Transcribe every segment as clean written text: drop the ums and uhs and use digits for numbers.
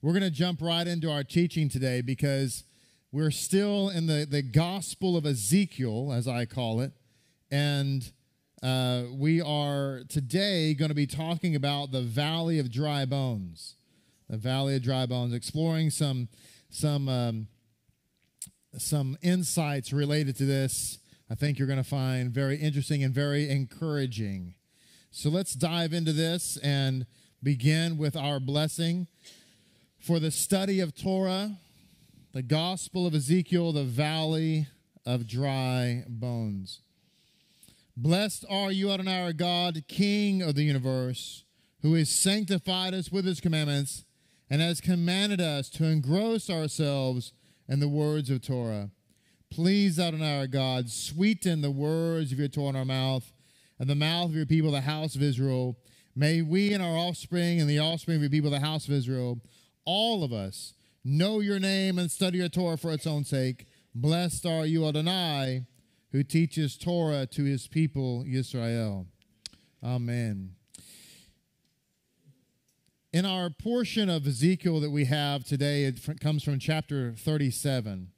We're going to jump right into our teaching today because we're still in the Gospel of Ezekiel, as I call it, and we are today going to be talking about the Valley of Dry Bones, exploring some insights related to this. I think you're going to find very interesting and very encouraging. So let's dive into this and begin with our blessing for the study of Torah, the Gospel of Ezekiel, the Valley of Dry Bones. Blessed are you, Adonai, our God, King of the universe, who has sanctified us with his commandments and has commanded us to engross ourselves in the words of Torah. Please, Adonai, our God, sweeten the words of your Torah in our mouth and the mouth of your people, the house of Israel. May we and our offspring and the offspring of your people, the house of Israel, all of us, know your name and study your Torah for its own sake. Blessed are you, Adonai, who teaches Torah to his people, Yisrael. Amen. In our portion of Ezekiel that we have today, it comes from chapter 37.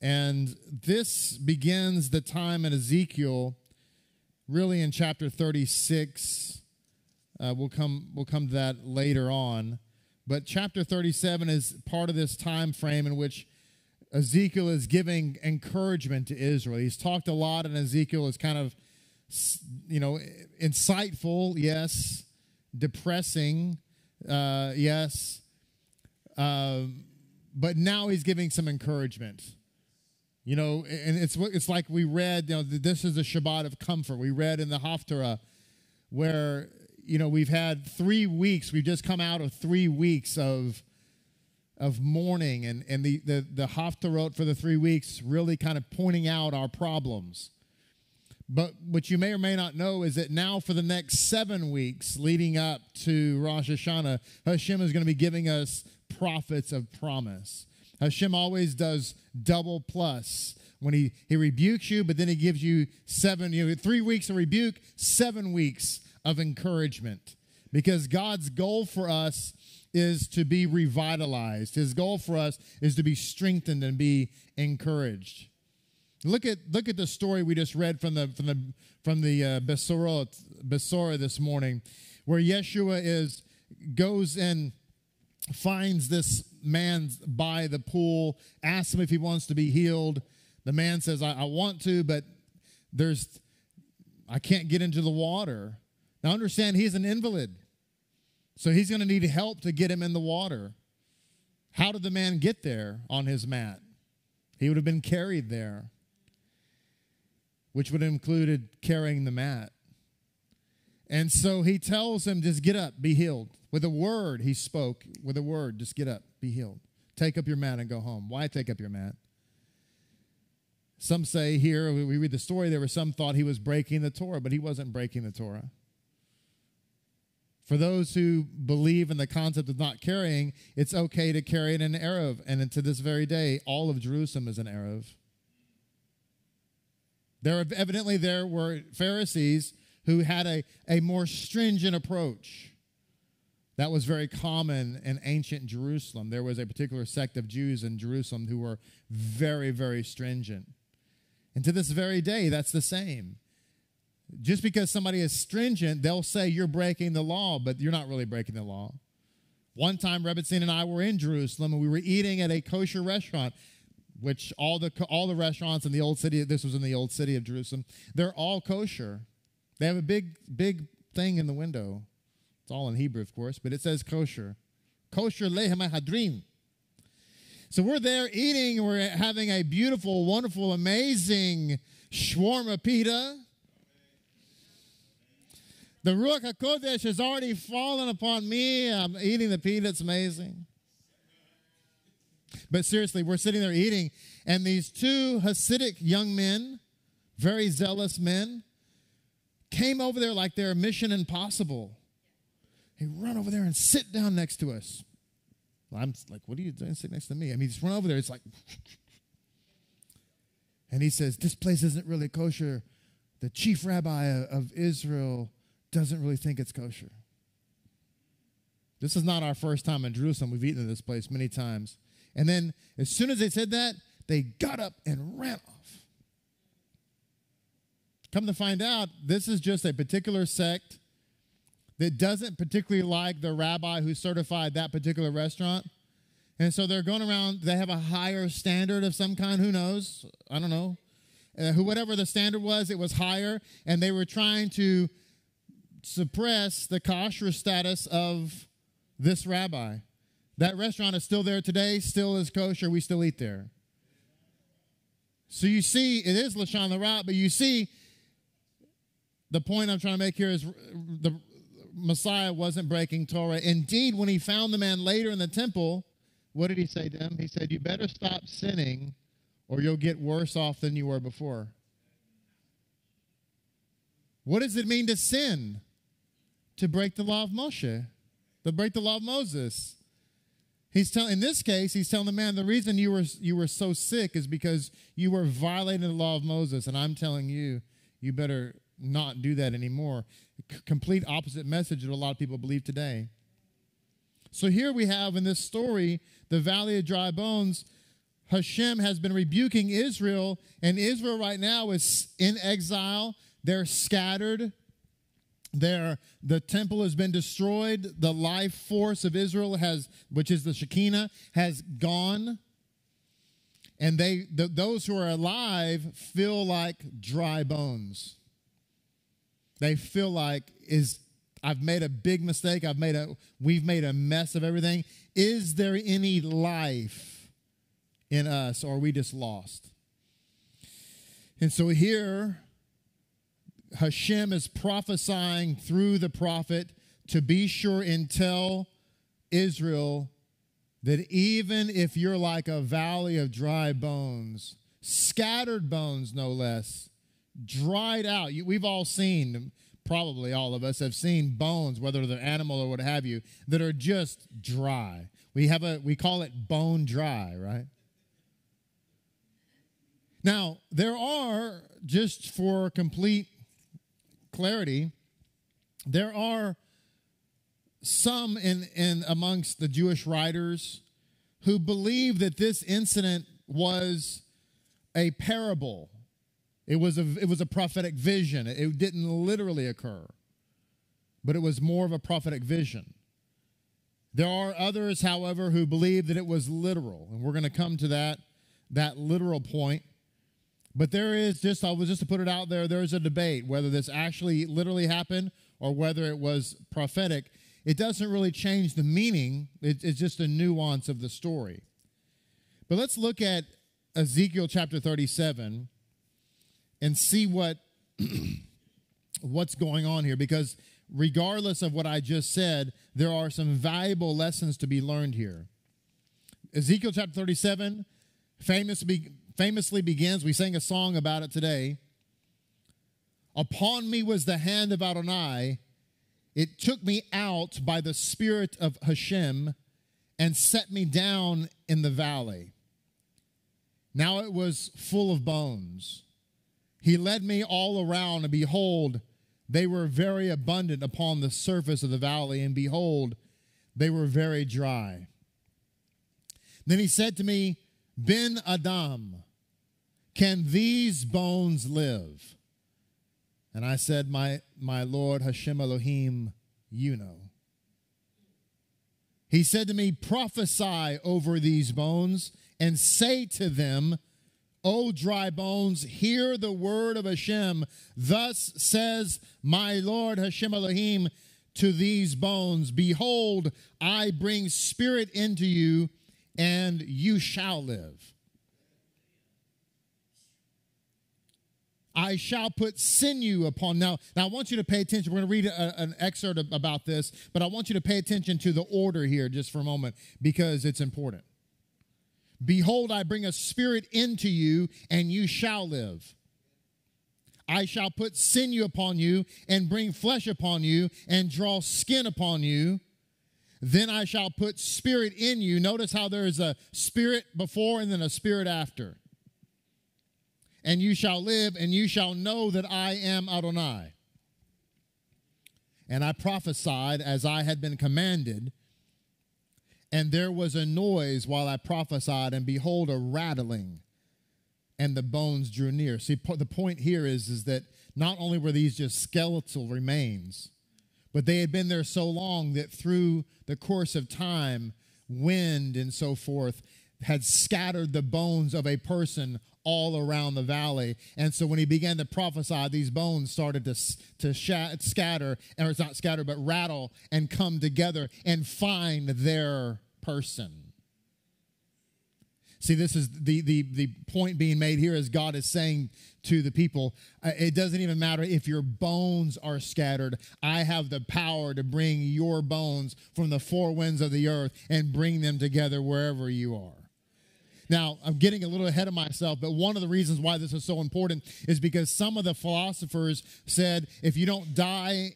And this begins the time in Ezekiel, really in chapter 36. We'll come to that later on. But chapter 37 is part of this time frame in which Ezekiel is giving encouragement to Israel. He's talked a lot, and Ezekiel is kind of, insightful, yes, depressing, yes, but now he's giving some encouragement. And it's like we read, this is a Shabbat of comfort. We read in the Haftarah where, we've had 3 weeks. We've just come out of 3 weeks of mourning, and the Haftarot for the 3 weeks really kind of pointing out our problems. But what you may or may not know is that now for the next 7 weeks leading up to Rosh Hashanah, Hashem is going to be giving us prophets of promise. Hashem always does double plus. When he rebukes you, but then he gives you 3 weeks of rebuke, 7 weeks of encouragement. Because God's goal for us is to be revitalized. His goal for us is to be strengthened and be encouraged. Look at the story we just read from the Besorah this morning, where Yeshua goes and finds this man by the pool, asks him if he wants to be healed. The man says, "I want to, but I can't get into the water." Now understand, he's an invalid. So he's going to need help to get him in the water. How did the man get there on his mat? He would have been carried there, which would have included carrying the mat. And so he tells him, just get up, be healed. With a word, he spoke. With a word, just get up, be healed. Take up your mat and go home. Why take up your mat? Some say here, we read the story, there were some thought he was breaking the Torah, but he wasn't breaking the Torah. For those who believe in the concept of not carrying, it's okay to carry it in an Erev. And to this very day, all of Jerusalem is an Erev. Evidently, there were Pharisees who had a more stringent approach. That was very common in ancient Jerusalem. There was a particular sect of Jews in Jerusalem who were very, very stringent. And to this very day, that's the same. Just because somebody is stringent, they'll say you're breaking the law, but you're not really breaking the law. One time, Rebbetzin and I were in Jerusalem, and we were eating at a kosher restaurant, which all the restaurants in the old city, this was in the old city of Jerusalem, they're all kosher. They have a big thing in the window. It's all in Hebrew, of course, but it says kosher. Kosher lehem hadrim. So we're there eating, and we're having a beautiful, wonderful, amazing shawarma pita. The Ruach HaKodesh has already fallen upon me. I'm eating the pita. It's amazing. But seriously, we're sitting there eating, and these two Hasidic young men, very zealous men, came over there like they're Mission Impossible. They run over there and sit down next to us. I'm like, what are you doing sitting next to me? I mean, just run over there. It's like, and he says, this place isn't really kosher. The chief rabbi of Israel doesn't really think it's kosher. This is not our first time in Jerusalem. We've eaten at this place many times. And then as soon as they said that, they got up and ran off. Come to find out, this is just a particular sect that doesn't particularly like the rabbi who certified that particular restaurant. And so they're going around. They have a higher standard of some kind. Who knows? I don't know. Whatever the standard was, it was higher. And they were trying to suppress the kosher status of this rabbi. That restaurant is still there today, still is kosher. We still eat there. So you see, it is Lashon Hara, but you see, the point I'm trying to make here is the Messiah wasn't breaking Torah. Indeed, when he found the man later in the temple, what did he say to him? He said, you better stop sinning or you'll get worse off than you were before. What does it mean to sin? To break the law of Moshe, to break the law of Moses. He's telling, in this case, he's telling the man, the reason you were so sick is because you were violating the law of Moses, and I'm telling you, you better not do that anymore. Complete opposite message that a lot of people believe today. So here we have in this story, the Valley of Dry Bones, Hashem has been rebuking Israel, and Israel right now is in exile. They're scattered. The temple has been destroyed. The life force of Israel has, which is the Shekinah, has gone. And those who are alive feel like dry bones. They feel like I've made a big mistake. We've made a mess of everything. Is there any life in us, or are we just lost? And so here, Hashem is prophesying through the prophet to be sure and tell Israel that even if you're like a valley of dry bones, scattered bones no less, dried out. We've all seen, probably all of us have seen bones, whether they're animal or what have you, that are just dry. We call it bone dry, right? Now, there are, just for complete clarity, there are some in amongst the Jewish writers who believe that this incident was a parable. It was a prophetic vision. It didn't literally occur, but it was more of a prophetic vision. There are others, however, who believe that it was literal, and we're going to come to that literal point. But I was just to put it out there, there is a debate whether this actually literally happened or whether it was prophetic. It doesn't really change the meaning. It's just a nuance of the story. But let's look at Ezekiel chapter 37 and see what's going on here, because regardless of what I just said, there are some valuable lessons to be learned here. Ezekiel chapter 37, famously begins, we sang a song about it today, upon me was the hand of Adonai, it took me out by the spirit of Hashem and set me down in the valley. Now it was full of bones. He led me all around, and behold, they were very abundant upon the surface of the valley, and behold, they were very dry. Then he said to me, Ben Adam, can these bones live? And I said, my Lord Hashem Elohim, you know. He said to me, prophesy over these bones and say to them, O dry bones, hear the word of Hashem. Thus says my Lord Hashem Elohim to these bones, behold, I bring spirit into you, and you shall live. I shall put sinew upon. Now I want you to pay attention. We're going to read an excerpt about this, but I want you to pay attention to the order here just for a moment, because it's important. Behold, I bring a spirit into you, and you shall live. I shall put sinew upon you, and bring flesh upon you, and draw skin upon you. Then I shall put spirit in you. Notice how there is a spirit before and then a spirit after. And you shall live, and you shall know that I am Adonai. And I prophesied as I had been commanded, And there was a noise while I prophesied, and behold, a rattling, and the bones drew near. See, the point here is that not only were these just skeletal remains, but they had been there so long that through the course of time, wind and so forth had scattered the bones of a person all around the valley. And so when he began to prophesy, these bones started to rattle and come together and find their person. See, this is the point being made here is God is saying to the people, it doesn't even matter if your bones are scattered. I have the power to bring your bones from the four winds of the earth and bring them together wherever you are. Now, I'm getting a little ahead of myself, but one of the reasons why this is so important is because some of the philosophers said if you don't die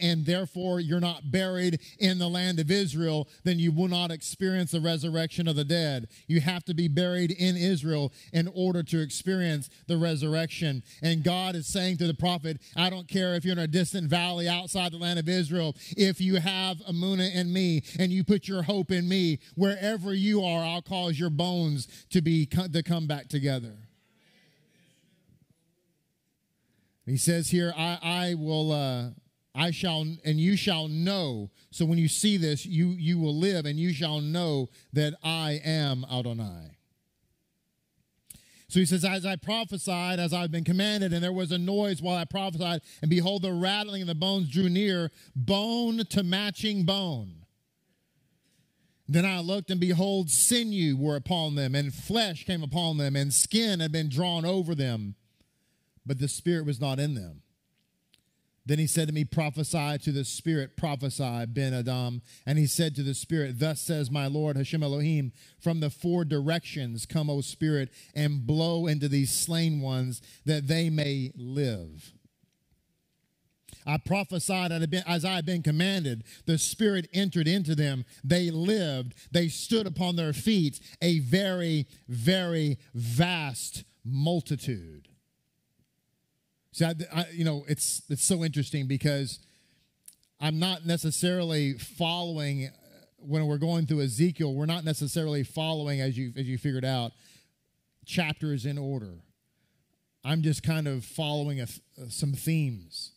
and therefore you're not buried in the land of Israel, then you will not experience the resurrection of the dead. You have to be buried in Israel in order to experience the resurrection. And God is saying to the prophet, I don't care if you're in a distant valley outside the land of Israel, if you have Amunah and me and you put your hope in me, wherever you are, I'll cause your bones to come back together. He says here, you shall know. So when you see this, you will live, and you shall know that I am Adonai. So he says, as I prophesied, as I've been commanded, and there was a noise while I prophesied, and behold, the rattling and the bones drew near, bone to matching bone. Then I looked, and behold, sinew were upon them, and flesh came upon them, and skin had been drawn over them, but the spirit was not in them. Then he said to me, prophesy to the Spirit, prophesy, Ben Adam. And he said to the Spirit, thus says my Lord, Hashem Elohim, from the four directions come, O Spirit, and blow into these slain ones that they may live. I prophesied as I had been commanded. The Spirit entered into them. They lived. They stood upon their feet, a very, very vast multitude. See, it's so interesting because I'm not necessarily following when we're going through Ezekiel. We're not necessarily following, as you figured out, chapters in order. I'm just kind of following some themes,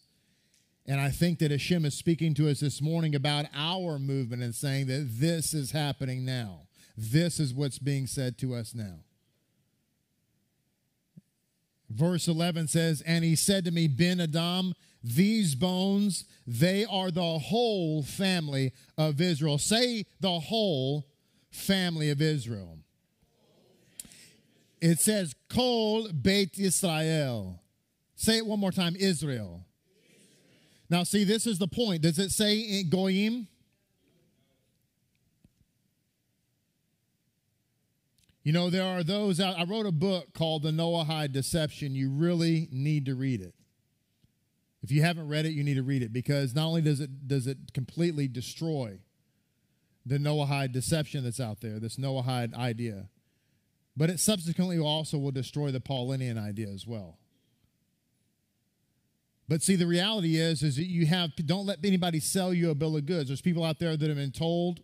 and I think that Hashem is speaking to us this morning about our movement and saying that this is happening now. This is what's being said to us now. Verse 11 says, and he said to me, Ben Adam, these bones, they are the whole family of Israel. Say the whole family of Israel. It says, Kol Beit Yisrael. Say it one more time, Israel. Now, see, this is the point. Does it say Goyim? You know, there are those out. I wrote a book called The Noahide Deception. You really need to read it. If you haven't read it, you need to read it, because not only does it completely destroy the Noahide deception that's out there, this Noahide idea, but it subsequently also will destroy the Paulinian idea as well. But see, the reality is that don't let anybody sell you a bill of goods. There's people out there that have been told,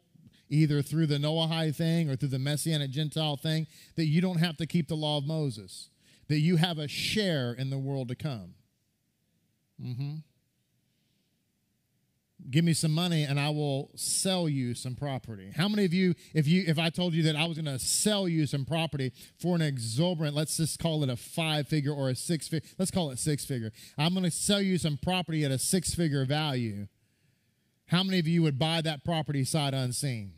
either through the Noahide thing or through the Messianic Gentile thing, that you don't have to keep the law of Moses, that you have a share in the world to come. Give me some money and I will sell you some property. How many of you, if I told you that I was going to sell you some property for an exorbitant, let's just call it a five-figure or a six-figure, let's call it six-figure. I'm going to sell you some property at a six-figure value. How many of you would buy that property sight unseen?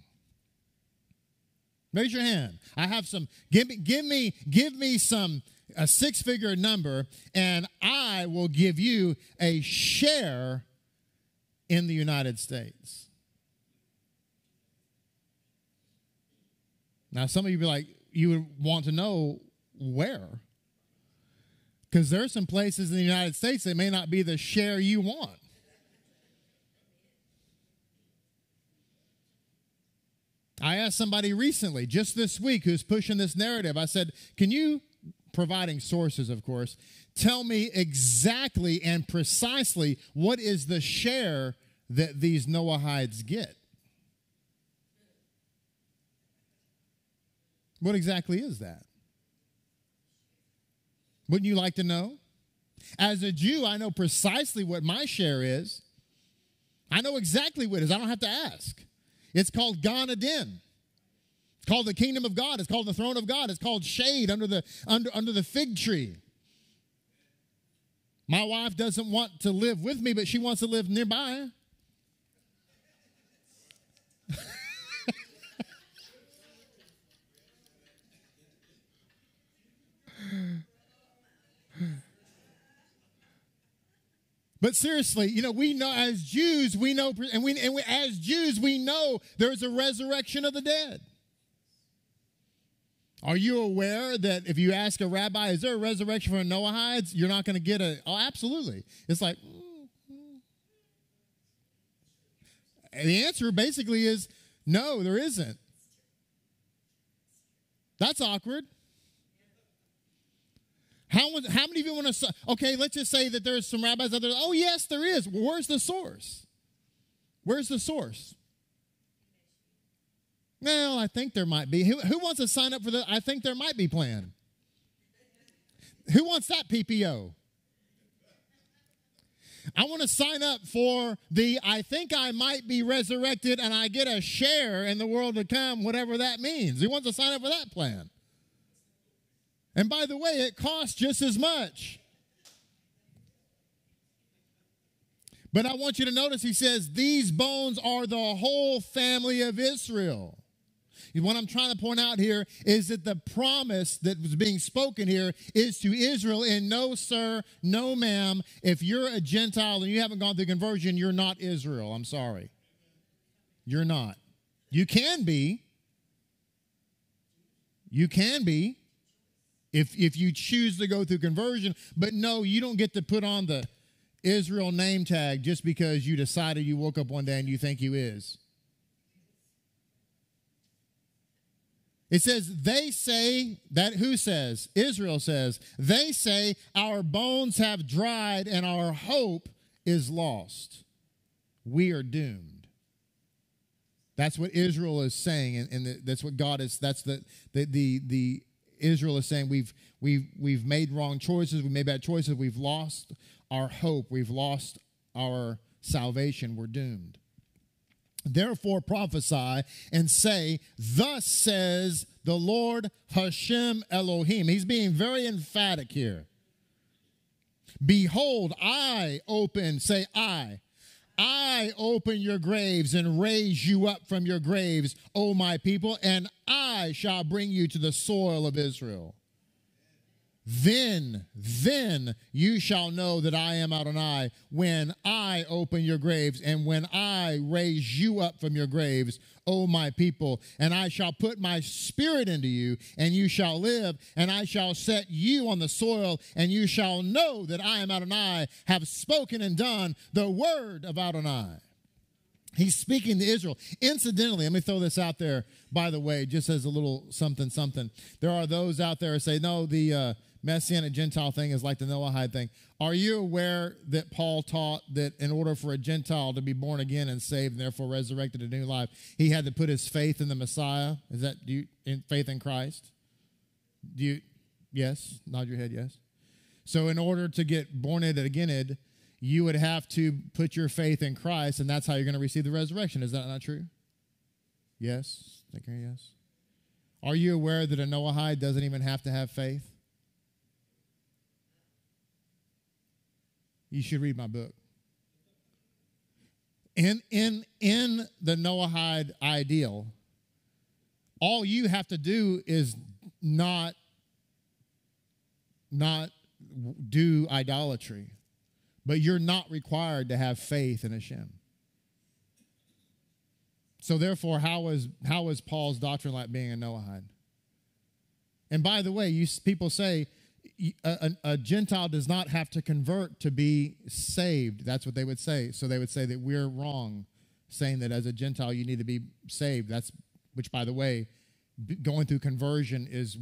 Raise your hand. I have some. Give me some a six-figure number, and I will give you a share in the United States. Now, some of you be like, you would want to know where, because there are some places in the United States that may not be the share you want. I asked somebody recently, just this week, who's pushing this narrative. I said, can you, providing sources, of course, tell me exactly and precisely what is the share that these Noahides get? What exactly is that? Wouldn't you like to know? As a Jew, I know precisely what my share is. I know exactly what it is. I don't have to ask. It's called Gan Eden. It's called the kingdom of God. It's called the throne of God. It's called shade under the fig tree. My wife doesn't want to live with me, but she wants to live nearby. But seriously, you know, we know as Jews, we know, and we as Jews, we know there's a resurrection of the dead. Are you aware that if you ask a rabbi, is there a resurrection for Noahides, you're not going to get a, oh, absolutely. It's like, and the answer basically is, no, there isn't. That's awkward. How many of you want to, okay, let's just say that there's some rabbis out there, oh, yes, there is. Well, where's the source? Where's the source? Well, I think there might be. Who wants to sign up for the I think there might be plan? Who wants that PPO? I want to sign up for the I think I might be resurrected and I get a share in the world to come, whatever that means. Who wants to sign up for that plan? And by the way, it costs just as much. But I want you to notice he says, these bones are the whole family of Israel. What I'm trying to point out here is that the promise that was being spoken here is to Israel in no sir, no ma'am. If you're a Gentile and you haven't gone through conversion, you're not Israel. I'm sorry. You're not. You can be. You can be. If you choose to go through conversion, but no, you don't get to put on the Israel name tag just because you decided you woke up one day and you think you is. It says, they say, that who says? Israel says, they say our bones have dried and our hope is lost. We are doomed. That's what Israel is saying, and that's what God is, that's the Israel is saying we've made wrong choices, we made bad choices, we've lost our hope, we've lost our salvation, we're doomed. Therefore prophesy and say, thus says the Lord Hashem Elohim. He's being very emphatic here. Behold, I open, say I open your graves and raise you up from your graves, O my people, and I shall bring you to the soil of Israel. Then you shall know that I am Adonai when I open your graves and when I raise you up from your graves, O my people, and I shall put my spirit into you and you shall live and I shall set you on the soil and you shall know that I am Adonai, have spoken and done the word of Adonai. He's speaking to Israel. Incidentally, let me throw this out there, by the way, just as a little something. There are those out there who say, no, the Messianic Gentile thing is like the Noahide thing. Are you aware that Paul taught that in order for a Gentile to be born again and saved and therefore resurrected a new life, he had to put his faith in the Messiah? Is that in faith in Christ? Yes? Nod your head, yes. So in order to get born again, you would have to put your faith in Christ, and that's how you're going to receive the resurrection. Is that not true? Yes? Yes. Are you aware that a Noahide doesn't even have to have faith? You should read my book. In the Noahide ideal, all you have to do is not do idolatry. But you're not required to have faith in Hashem. So therefore, how is Paul's doctrine like being a Noahide? And by the way, people say a Gentile does not have to convert to be saved. That's what they would say. So they would say that we're wrong, saying that as a Gentile you need to be saved. That's which, by the way, going through conversion is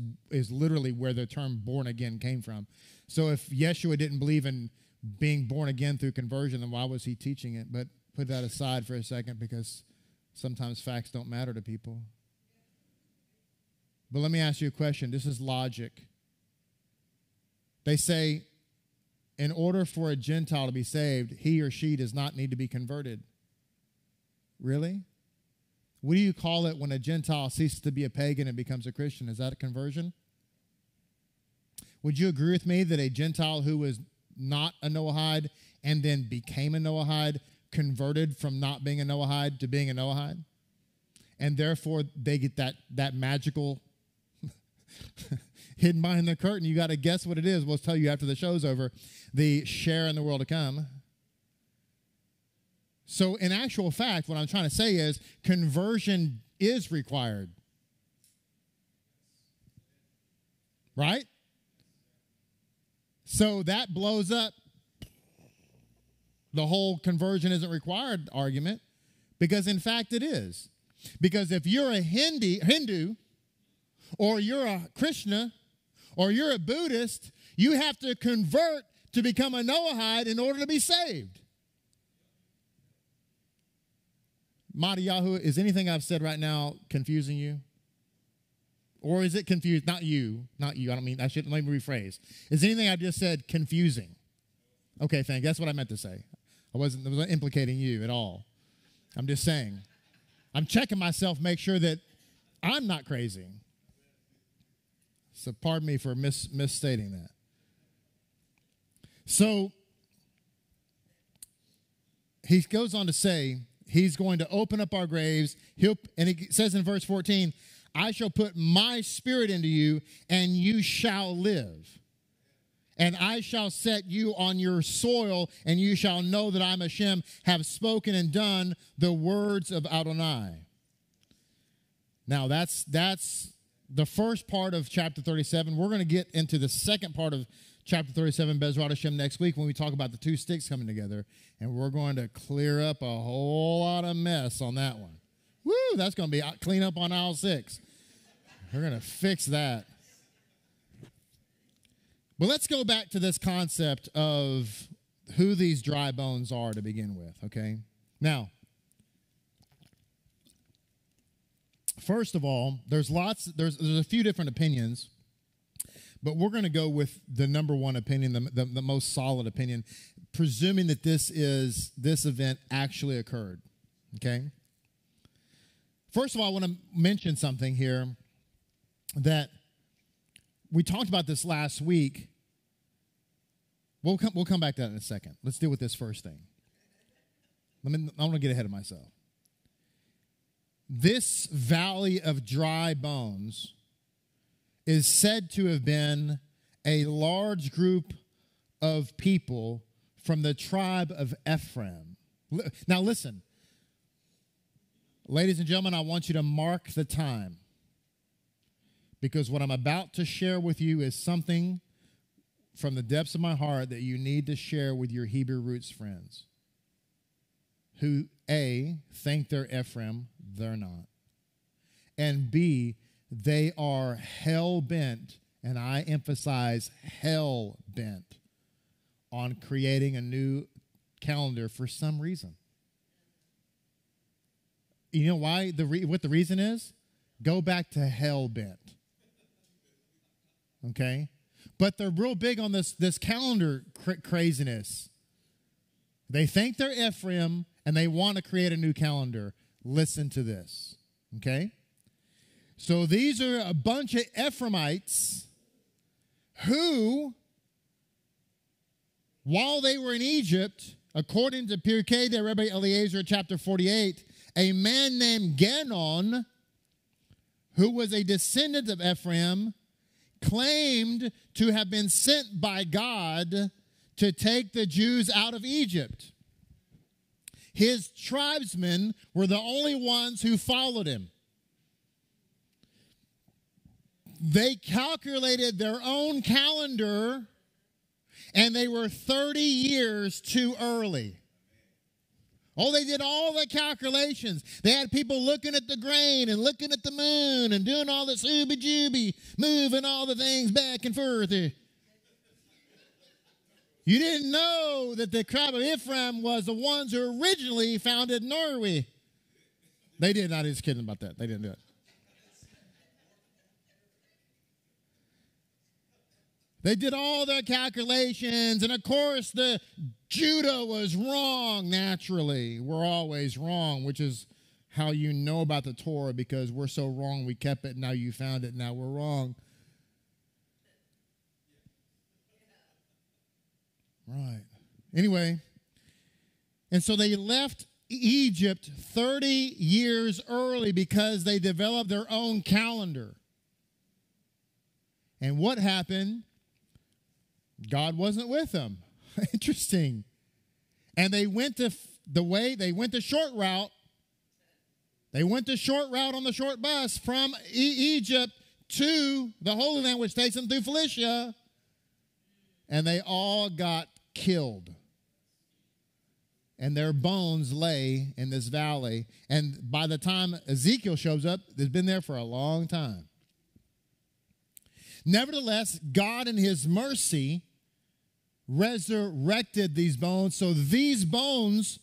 literally where the term born again came from. So if Yeshua didn't believe in being born again through conversion, then why was he teaching it? But put that aside for a second because sometimes facts don't matter to people. But let me ask you a question. This is logic. They say, in order for a Gentile to be saved, he or she does not need to be converted. Really? What do you call it when a Gentile ceases to be a pagan and becomes a Christian? Is that a conversion? Would you agree with me that a Gentile who was not a Noahide and then became a Noahide converted from not being a Noahide to being a Noahide? And therefore, they get that magical hidden behind the curtain. You got to guess what it is. We'll tell you after the show's over. The share in the world to come. So in actual fact, what I'm trying to say is conversion is required. Right? So that blows up the whole conversion isn't required argument, because in fact it is. Because if you're a Hindu or you're a Krishna or you're a Buddhist, you have to convert to become a Noahide in order to be saved. Mahdi Yahu, is anything I've said right now confusing you? Or is it confused? Not you. I don't mean, let me rephrase. Is anything I just said confusing? Okay, thank you. That's what I meant to say. I wasn't implicating you at all. I'm just saying. I'm checking myself, make sure that I'm not crazy. So pardon me for misstating that. So he goes on to say, he's going to open up our graves. And he says in verse 14, I shall put my spirit into you, and you shall live. And I shall set you on your soil, and you shall know that I, Hashem, have spoken and done the words of Adonai. Now, that's the first part of chapter 37. We're going to get into the second part of chapter 37, Bezrat Hashem, next week when we talk about the two sticks coming together. And we're going to clear up a whole lot of mess on that one. Woo, that's going to be clean up on aisle 6. We're going to fix that. But let's go back to this concept of who these dry bones are to begin with, okay? Now, first of all, there's a few different opinions, but we're going to go with the number one opinion, the most solid opinion, presuming that this event actually occurred, okay? First of all, I want to mention something here that we talked about this last week. We'll come back to that in a second. Let's deal with this first thing. I want to get ahead of myself. This valley of dry bones is said to have been a large group of people from the tribe of Ephraim. Now listen. Ladies and gentlemen, I want you to mark the time, because what I'm about to share with you is something from the depths of my heart that you need to share with your Hebrew roots friends who, A, think they're Ephraim, they're not, and B, they are hell-bent, and I emphasize hell-bent, on creating a new calendar for some reason. You know why? What the reason is? Go back to hell bent. Okay? But they're real big on this calendar craziness. They think they're Ephraim, and they want to create a new calendar. Listen to this. Okay? So these are a bunch of Ephraimites who, while they were in Egypt, according to Pirkei de Rebbe Eliezer, chapter 48, a man named Ganon, who was a descendant of Ephraim, claimed to have been sent by God to take the Jews out of Egypt. His tribesmen were the only ones who followed him. They calculated their own calendar, and they were 30 years too early. Oh, they did all the calculations. They had people looking at the grain and looking at the moon and doing all this ooby-jooby, moving all the things back and forth. You didn't know that the tribe of Ephraim was the ones who originally founded Norway. They did not. I was kidding about that. They didn't do it. They did all their calculations, and of course the judo was wrong. Naturally, we're always wrong, which is how you know about the Torah, because we're so wrong we kept it, now you found it, now we're wrong. Right. Anyway, and so they left Egypt 30 years early because they developed their own calendar. And what happened? God wasn't with them. Interesting. And they went to the short route. They went the short route on the short bus from Egypt to the Holy Land, which takes them through Philistia. And they all got killed. And their bones lay in this valley. And by the time Ezekiel shows up, they've been there for a long time. Nevertheless, God in his mercy resurrected these bones. So these bones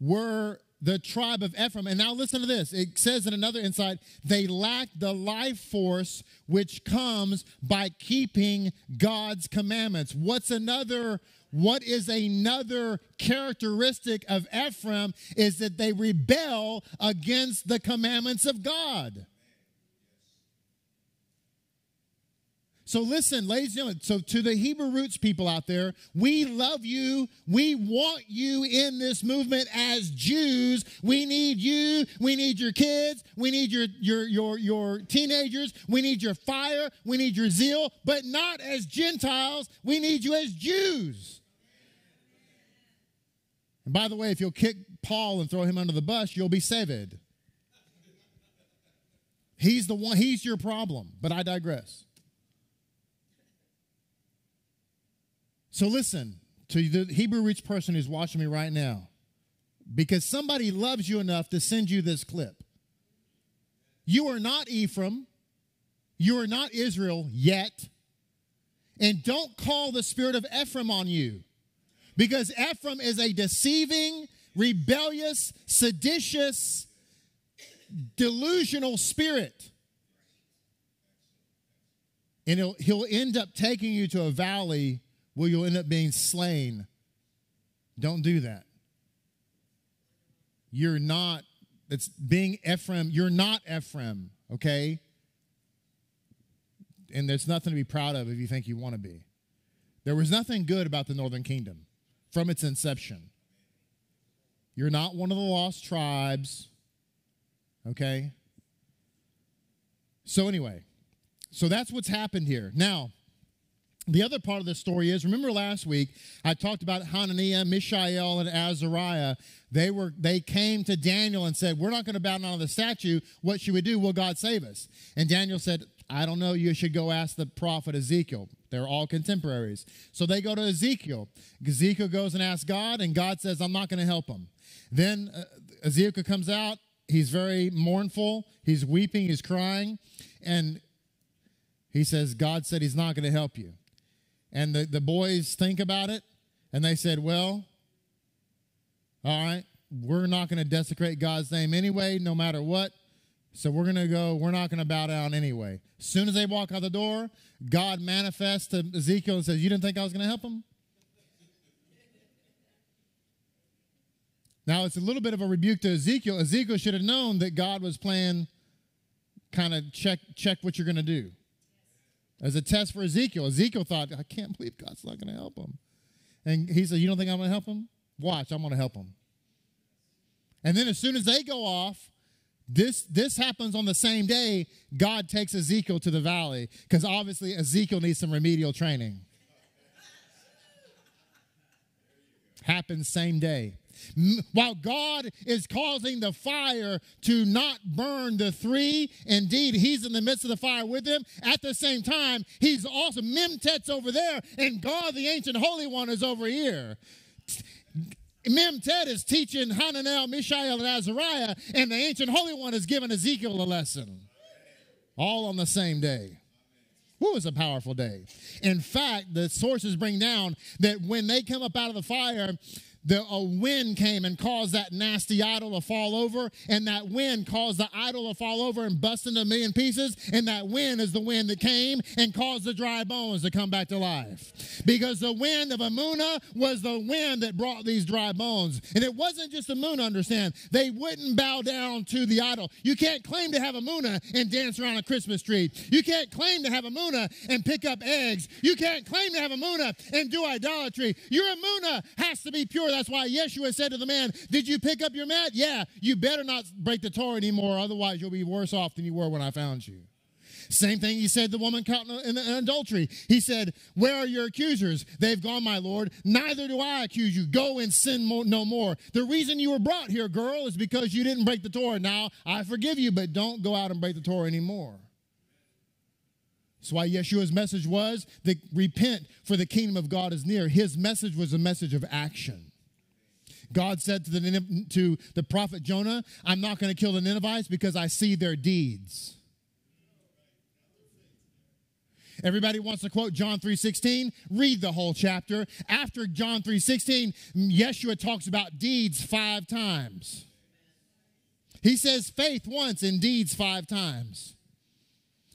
were the tribe of Ephraim. And now listen to this. It says in another insight, they lacked the life force which comes by keeping God's commandments. What is another characteristic of Ephraim is that they rebel against the commandments of God. So listen, ladies and gentlemen, so to the Hebrew Roots people out there, we love you. We want you in this movement as Jews. We need you. We need your kids. We need your teenagers. We need your fire. We need your zeal, but not as Gentiles. We need you as Jews. And by the way, if you'll kick Paul and throw him under the bus, you'll be saved. He's the one, he's your problem, but I digress. So listen to the Hebrew Roots person who's watching me right now, because somebody loves you enough to send you this clip. You are not Ephraim. You are not Israel yet. And don't call the spirit of Ephraim on you, because Ephraim is a deceiving, rebellious, seditious, delusional spirit. And he'll end up taking you to a valley where you'll end up being slain. Don't do that. You're not, it's being Ephraim, you're not Ephraim, okay? And there's nothing to be proud of if you think you want to be. There was nothing good about the northern kingdom from its inception. You're not one of the lost tribes, okay? So anyway, so that's what's happened here. Now, the other part of the story is, remember last week, I talked about Hananiah, Mishael, and Azariah. They came to Daniel and said, we're not going to bow down to the statue. What should we do? Will God save us? And Daniel said, I don't know. You should go ask the prophet Ezekiel. They're all contemporaries. So they go to Ezekiel. Ezekiel goes and asks God, and God says, I'm not going to help him. Then Ezekiel comes out. He's very mournful. He's weeping. He's crying. And he says, God said he's not going to help you. And the boys think about it, and they said, well, all right, we're not going to desecrate God's name anyway, no matter what. So we're going to go, we're not going to bow down anyway. As soon as they walk out the door, God manifests to Ezekiel and says, you didn't think I was going to help him? Now, it's a little bit of a rebuke to Ezekiel. Ezekiel should have known that God was playing kind of check what you're going to do. As a test for Ezekiel. Ezekiel thought, I can't believe God's not going to help him. And he said, you don't think I'm going to help him? Watch, I'm going to help him. And then as soon as they go off, this happens on the same day. God takes Ezekiel to the valley, because obviously Ezekiel needs some remedial training. Happens same day. While God is causing the fire to not burn the three, indeed, he's in the midst of the fire with them. At the same time, he's also, Memtet's over there, and God, the ancient Holy One, is over here. Memtet is teaching Hananiah, Mishael, and Azariah, and the ancient Holy One is giving Ezekiel a lesson. All on the same day. It was a powerful day. In fact, the sources bring down that when they come up out of the fire, a wind came and caused that nasty idol to fall over, and that wind caused the idol to fall over and bust into a million pieces, and that wind is the wind that came and caused the dry bones to come back to life. Because the wind of Amunah was the wind that brought these dry bones. And it wasn't just Amunah, understand. They wouldn't bow down to the idol. You can't claim to have Amunah and dance around a Christmas tree. You can't claim to have Amunah and pick up eggs. You can't claim to have Amunah and do idolatry. Your Amunah has to be pure. That's why Yeshua said to the man, did you pick up your mat? Yeah, you better not break the Torah anymore, otherwise you'll be worse off than you were when I found you. Same thing he said to the woman caught in adultery. He said, where are your accusers? They've gone, my Lord. Neither do I accuse you. Go and sin no more. The reason you were brought here, girl, is because you didn't break the Torah. Now, I forgive you, but don't go out and break the Torah anymore. That's why Yeshua's message was, repent, for the kingdom of God is near. His message was a message of action. God said to the prophet Jonah, I'm not going to kill the Ninevites because I see their deeds. Everybody wants to quote John 3:16. Read the whole chapter. After John 3:16, Yeshua talks about deeds 5 times. He says faith once and deeds 5 times.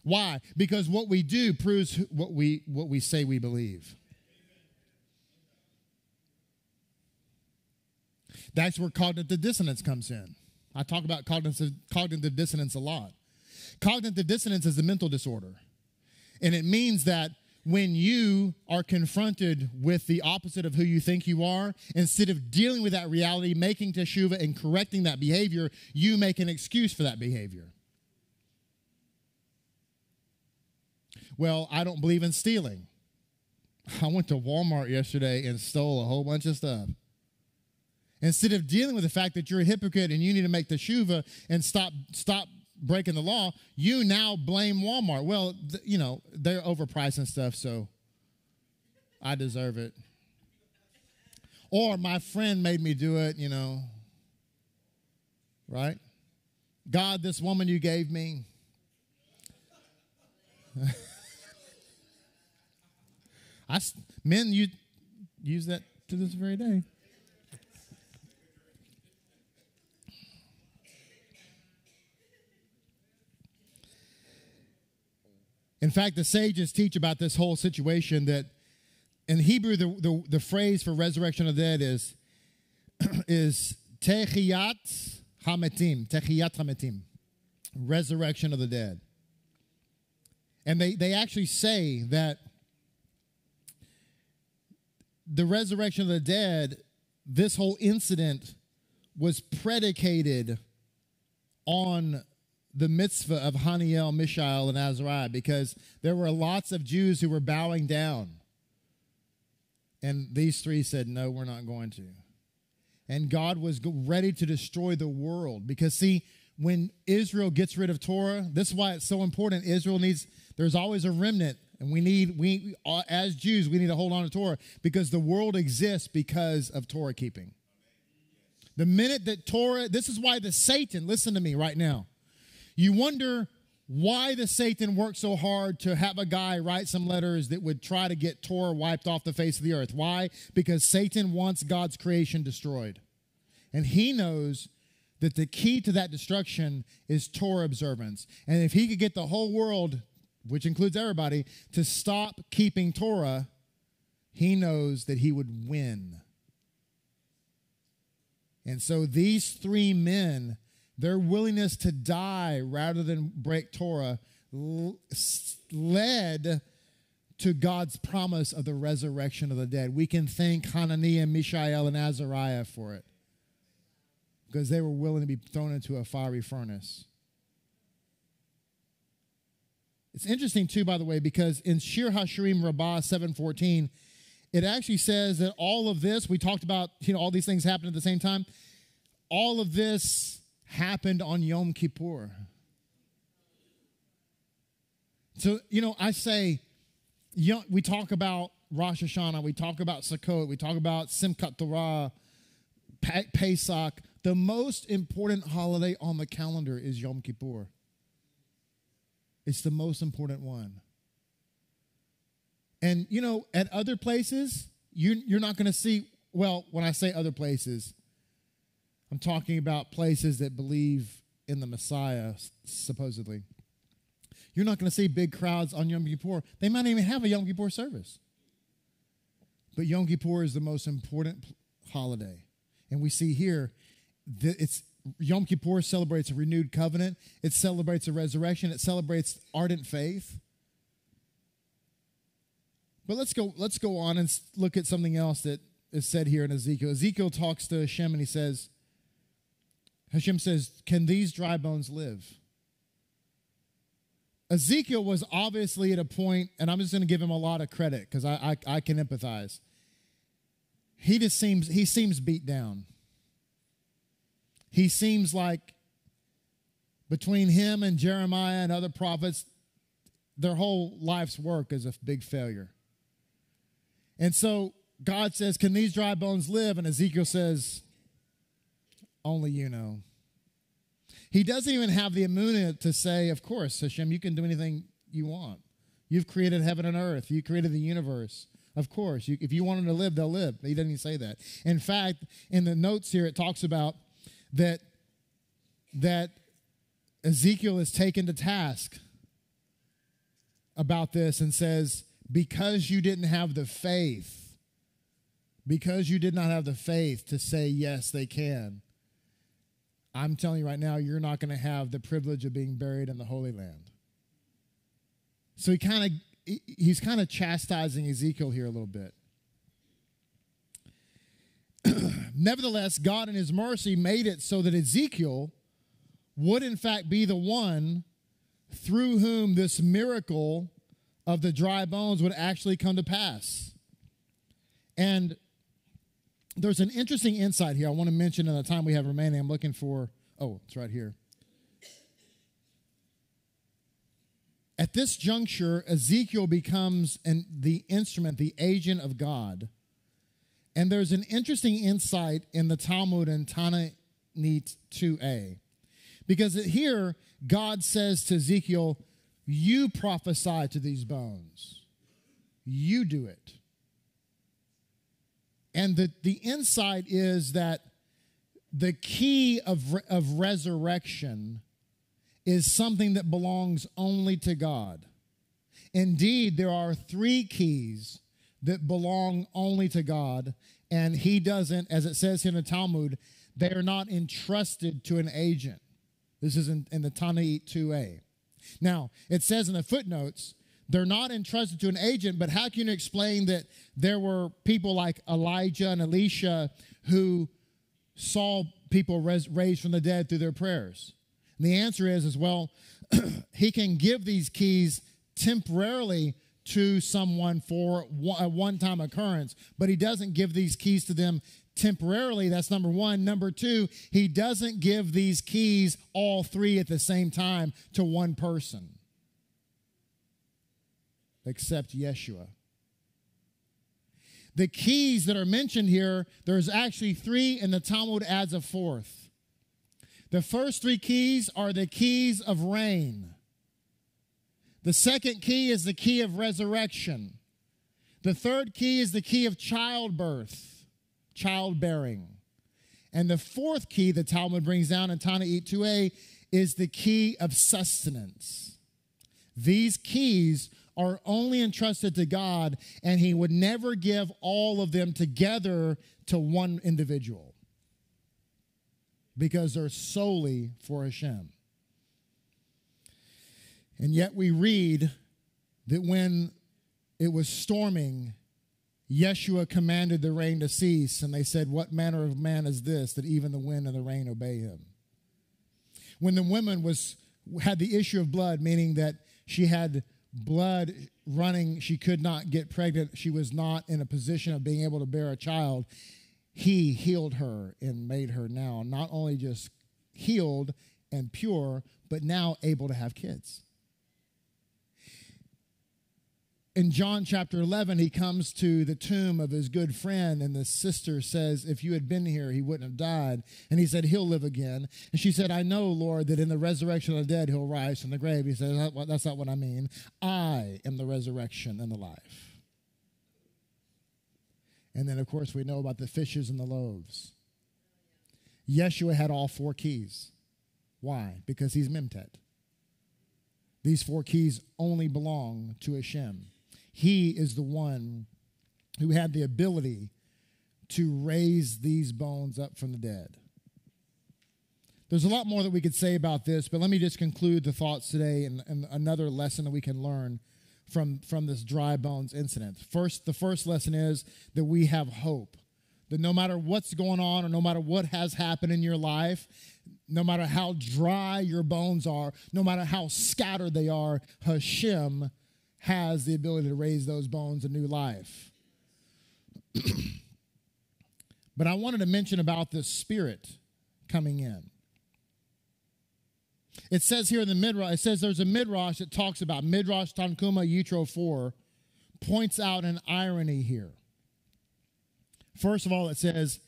Why? Because what we do proves what we say we believe. That's where cognitive dissonance comes in. I talk about cognitive dissonance a lot. Cognitive dissonance is a mental disorder. And it means that when you are confronted with the opposite of who you think you are, instead of dealing with that reality, making teshuva and correcting that behavior, you make an excuse for that behavior. Well, I don't believe in stealing. I went to Walmart yesterday and stole a whole bunch of stuff. Instead of dealing with the fact that you're a hypocrite and you need to make teshuva and stop breaking the law, you now blame Walmart. Well, you know, they're overpricing stuff, so I deserve it. Or my friend made me do it, you know. Right? God, this woman you gave me. Men, you use that to this very day. In fact, the sages teach about this whole situation that in Hebrew, the phrase for resurrection of the dead is techiyat hametim, resurrection of the dead. And they actually say that the resurrection of the dead, this whole incident was predicated on the mitzvah of Haniel, Mishael, and Azariah, because there were lots of Jews who were bowing down. And these three said, no, we're not going to. And God was ready to destroy the world. Because, see, when Israel gets rid of Torah, this is why it's so important. Israel needs, there's always a remnant. And we as Jews, we need to hold on to Torah, because the world exists because of Torah keeping. The minute that Torah, this is why the Satan, listen to me right now. You wonder why the Satan worked so hard to have a guy write some letters that would try to get Torah wiped off the face of the earth. Why? Because Satan wants God's creation destroyed. And he knows that the key to that destruction is Torah observance. And if he could get the whole world, which includes everybody, to stop keeping Torah, he knows that he would win. And so these three men, their willingness to die rather than break Torah led to God's promise of the resurrection of the dead. We can thank Hananiah, Mishael, and Azariah for it, because they were willing to be thrown into a fiery furnace. It's interesting, too, by the way, because in Shir HaShirim Rabbah 7:14, it actually says that all of this, we talked about, you know, all these things happened at the same time, all of this happened on Yom Kippur. So, you know, I say, you know, we talk about Rosh Hashanah, we talk about Sukkot, we talk about Simchat Torah, Pesach. The most important holiday on the calendar is Yom Kippur. It's the most important one. And, you know, at other places, you're not going to see, Well, when I say other places, I'm talking about places that believe in the Messiah, supposedly. You're not going to see big crowds on Yom Kippur. They might even have a Yom Kippur service. But Yom Kippur is the most important holiday. And we see here that it's Yom Kippur celebrates a renewed covenant. It celebrates a resurrection. It celebrates ardent faith. But let's go on and look at something else that is said here in Ezekiel. Ezekiel talks to Hashem and he says, Hashem says, "Can these dry bones live?" Ezekiel was obviously at a point, and I'm just going to give him a lot of credit because I can empathize. He just seems beat down. He seems like between him and Jeremiah and other prophets, their whole life's work is a big failure. And so God says, "Can these dry bones live?" And Ezekiel says, "Only you know." He doesn't even have the emunah to say, "Of course, Hashem, you can do anything you want. You've created heaven and earth. You created the universe. Of course, if you want them to live, they'll live." He doesn't even say that. In fact, in the notes here, it talks about that Ezekiel is taken to task about this and says, because you didn't have the faith, because you did not have the faith to say, yes, they can, I'm telling you right now, you're not going to have the privilege of being buried in the Holy Land. So he's kind of chastising Ezekiel here a little bit. Nevertheless, God in his mercy made it so that Ezekiel would in fact be the one through whom this miracle of the dry bones would actually come to pass. And there's an interesting insight here I want to mention in the time we have remaining. I'm looking for, oh, it's right here. At this juncture, Ezekiel becomes the instrument, the agent of God. And there's an interesting insight in the Talmud in Tanit 2a. Because here, God says to Ezekiel, you prophesy to these bones. You do it. And the insight is that the key of resurrection is something that belongs only to God. Indeed, there are three keys that belong only to God, and he doesn't, as it says in the Talmud, they are not entrusted to an agent. This is in the Tanit 2a. Now, it says in the footnotes, they're not entrusted to an agent, but how can you explain that there were people like Elijah and Elisha who saw people raised from the dead through their prayers? And the answer is well, he can give these keys temporarily to someone for a one-time occurrence, but he doesn't give these keys to them temporarily. That's number one. Number two, he doesn't give these keys, all three at the same time, to one person except Yeshua. The keys that are mentioned here, there's actually three, and the Talmud adds a fourth. The first three keys are the keys of rain. The second key is the key of resurrection. The third key is the key of childbirth, childbearing. And the fourth key the Talmud brings down in Tanit 2a is the key of sustenance. These keys are only entrusted to God, and he would never give all of them together to one individual because they're solely for Hashem. And yet we read that when it was storming, Yeshua commanded the rain to cease, and they said, what manner of man is this that even the wind and the rain obey him? When the woman had the issue of blood, meaning that she had blood running, she could not get pregnant, she was not in a position of being able to bear a child, he healed her and made her now not only just healed and pure, but now able to have kids. In John chapter 11, he comes to the tomb of his good friend, and the sister says, if you had been here, he wouldn't have died. And he said, he'll live again. And she said, I know, Lord, that in the resurrection of the dead, he'll rise from the grave. He said, that's not what I mean. I am the resurrection and the life. And then, of course, we know about the fishes and the loaves. Yeshua had all four keys. Why? Because he's Memtet. These four keys only belong to Hashem. He is the one who had the ability to raise these bones up from the dead. There's a lot more that we could say about this, but let me just conclude the thoughts today and another lesson that we can learn from this dry bones incident. The first lesson is that we have hope, that no matter what's going on or no matter what has happened in your life, no matter how dry your bones are, no matter how scattered they are, Hashem has the ability to raise those bones to new life. But I wanted to mention about this Spirit coming in. It says here in the Midrash, it says there's a Midrash that talks about, Midrash Tanhuma Yitro 4 points out an irony here. First of all, it says,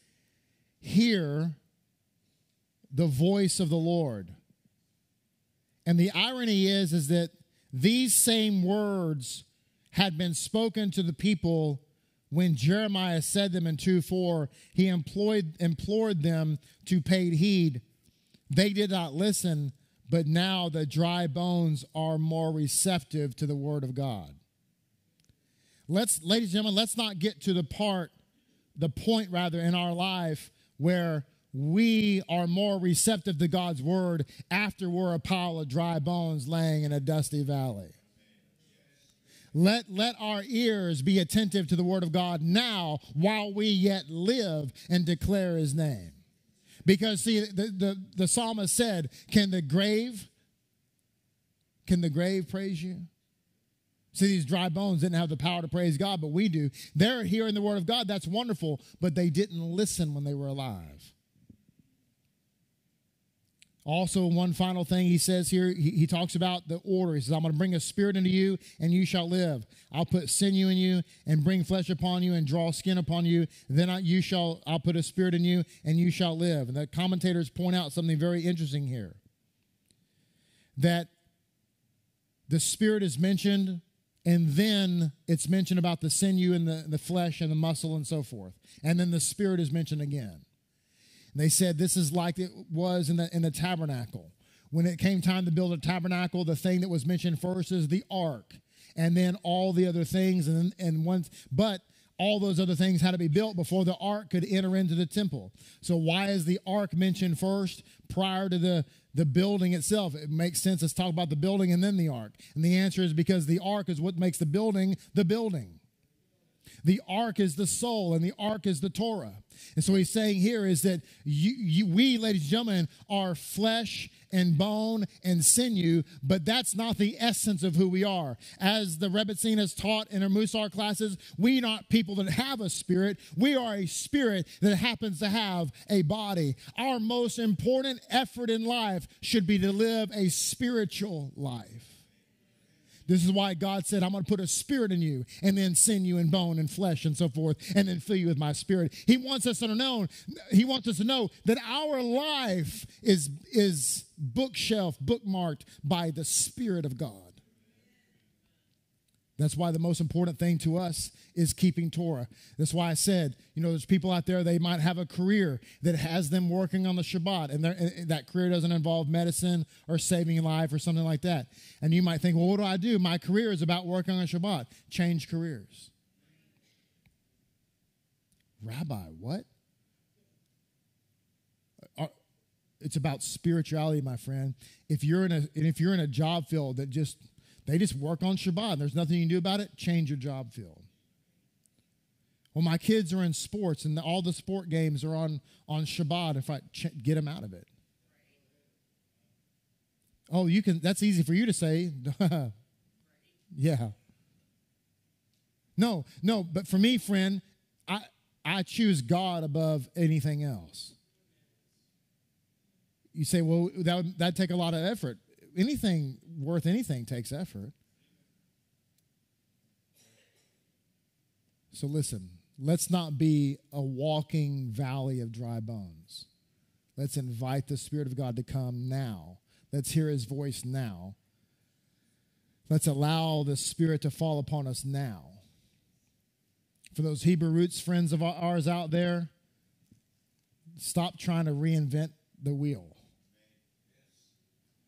hear the voice of the Lord. And the irony is that these same words had been spoken to the people when Jeremiah said them in 2:4. He implored them to pay heed. They did not listen. But now the dry bones are more receptive to the word of God. Ladies and gentlemen, let's not get to the point in our life where we are more receptive to God's word after we're a pile of dry bones laying in a dusty valley. Let our ears be attentive to the word of God now while we yet live and declare his name. Because, see, the psalmist said, can the grave praise you? See, these dry bones didn't have the power to praise God, but we do. They're hearing the word of God. That's wonderful, but they didn't listen when they were alive. Also, one final thing he says here, he talks about the order. He says, I'm going to bring a spirit into you, and you shall live. I'll put sinew in you, and bring flesh upon you, and draw skin upon you. Then I'll put a spirit in you, and you shall live. And the commentators point out something very interesting here, that the spirit is mentioned, and then it's mentioned about the sinew and the flesh and the muscle and so forth. And then the spirit is mentioned again. They said this is like it was in the tabernacle. When it came time to build a tabernacle, the thing that was mentioned first is the ark, and then all the other things. But all those other things had to be built before the ark could enter into the temple. So why is the ark mentioned first prior to the building itself? It makes sense. Let's talk about the building and then the ark. And the answer is because the ark is what makes the building the building. The ark is the soul, and the ark is the Torah. And so he's saying here is that we, ladies and gentlemen, are flesh and bone and sinew, but that's not the essence of who we are. As the Rebbetzin has taught in our Musar classes, we're not people that have a spirit. We are a spirit that happens to have a body. Our most important effort in life should be to live a spiritual life. This is why God said, I'm going to put a spirit in you and then sinew and bone and flesh and so forth and then fill you with my spirit. He wants us to know that our life is bookmarked by the Spirit of God. That's why the most important thing to us is keeping Torah. That's why I said, there's people out there, they might have a career that has them working on the Shabbat, and that career doesn't involve medicine or saving life or something like that. And you might think, well, what do I do? My career is about working on the Shabbat. Change careers. Rabbi, what? It's about spirituality, my friend. If you're in a job field that they just work on Shabbat and there's nothing you can do about it, change your job field. Well, my kids are in sports, and all the sport games are on Shabbat. If I get them out of it. Oh, you can. That's easy for you to say. Yeah. No. But for me, friend, I choose God above anything else. You say, well, that'd take a lot of effort. Anything worth anything takes effort. So listen, let's not be a walking valley of dry bones. Let's invite the Spirit of God to come now. Let's hear his voice now. Let's allow the Spirit to fall upon us now. For those Hebrew Roots friends of ours out there, stop trying to reinvent the wheel.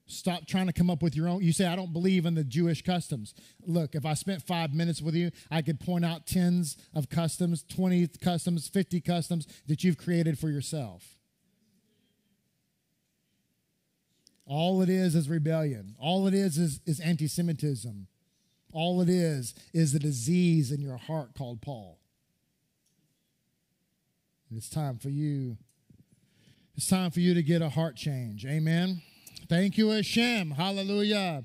Stop trying to come up with your own. You say, I don't believe in the Jewish customs. Look, if I spent 5 minutes with you, I could point out tens of customs, 20 customs, 50 customs that you've created for yourself. All it is rebellion. All it is anti-Semitism. All it is the disease in your heart called Paul. And it's time for you. It's time for you to get a heart change. Amen. Thank you, Hashem. Hallelujah.